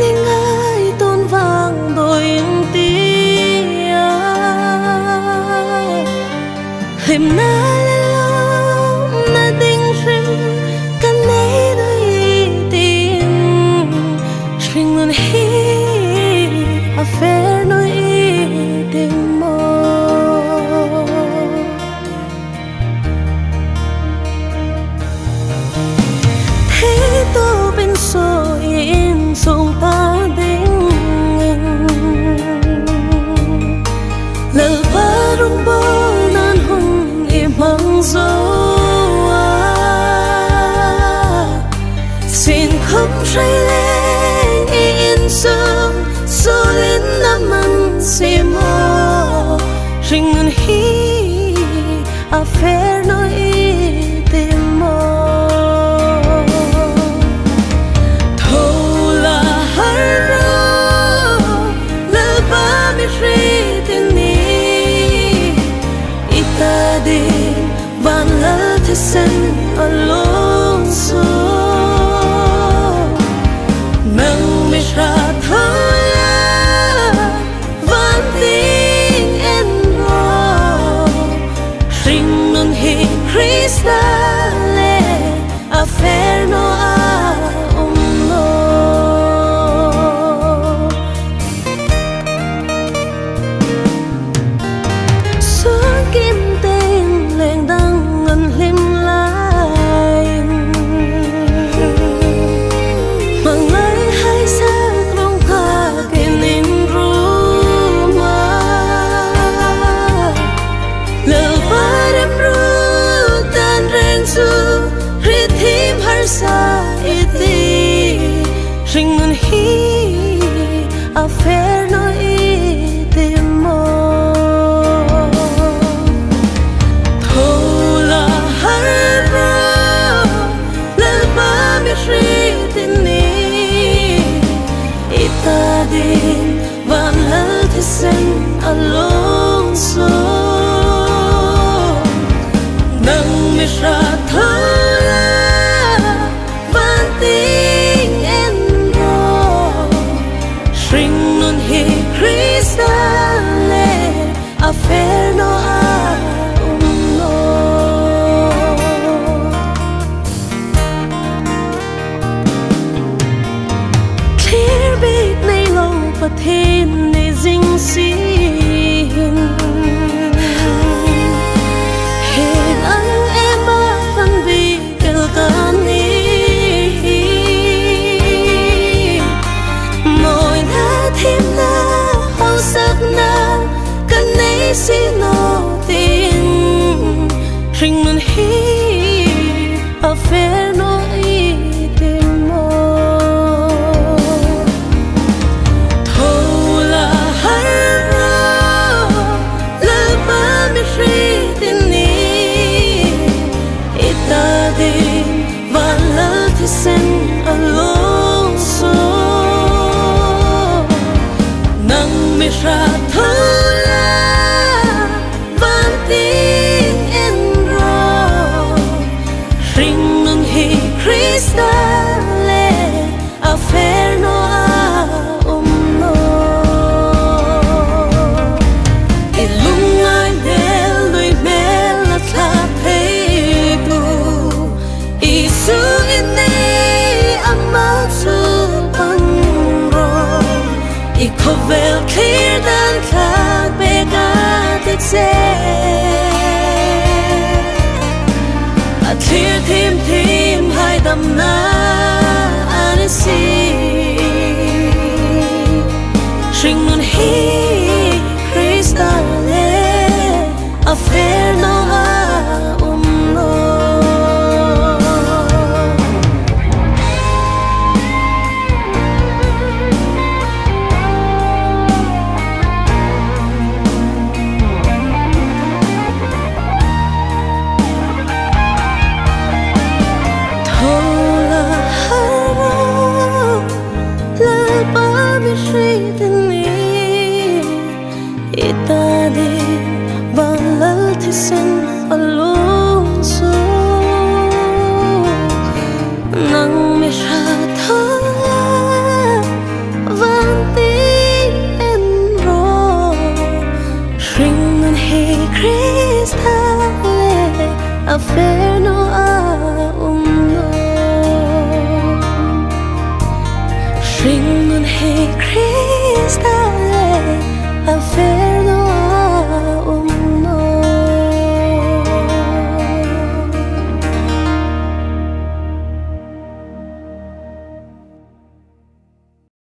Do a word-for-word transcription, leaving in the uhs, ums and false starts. ning ai tôn vang đôi tia him na lo na ding ring kan nei doi tin hringnun a fair nawh i tih maw. Thế tôi bên soi in sông ta đinh lờ ba rung bó nan hùng im hăng gió xin khóc say lên in sông sâu lên nam măng xì mò Hringnun a fair nawh i tih maw. Sen along so nang mi sha thala van ting en ro Hringnun hi kristale a fair nawh i Hringnun a fair nawh i tih maw. Thola harro lalba mi hritini itadin van laltisen along so nang mi sha thala van ting en Hringnun hi kristale a fair nawh i tih maw. Clear bit nay lo pathin ni ding sin hẹn anh em ba phân biệt kêu tan đi mồi đã thêm na hao sắc na cần nấy xin nô tin Hringnun a fair nawh i tih maw. Thola harro lalba mi hritini itadin van laltisen along so nang mi sha thala van ting en ro Hringnun hi kristale a fair nawh i Well, clear than cloud, big at its a clear team, team, hide them now, and I see. Hringnun hi kristale, a fair nawh i tih maw. Itadin van laltisen along a fair